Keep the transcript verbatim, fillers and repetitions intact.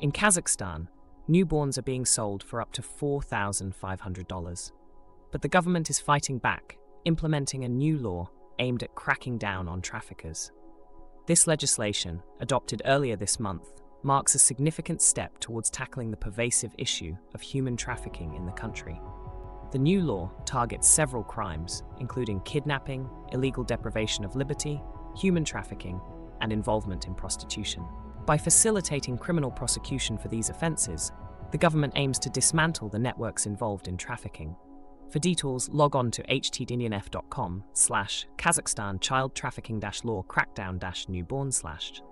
In Kazakhstan, newborns are being sold for up to four thousand five hundred dollars. But the government is fighting back, implementing a new law aimed at cracking down on traffickers. This legislation, adopted earlier this month, marks a significant step towards tackling the pervasive issue of human trafficking in the country. The new law targets several crimes, including kidnapping, illegal deprivation of liberty, human trafficking, and involvement in prostitution. By facilitating criminal prosecution for these offenses, the government aims to dismantle the networks involved in trafficking. For details, log on to htdinionf.com slash Kazakhstan child trafficking dash law crackdown dash newborn slash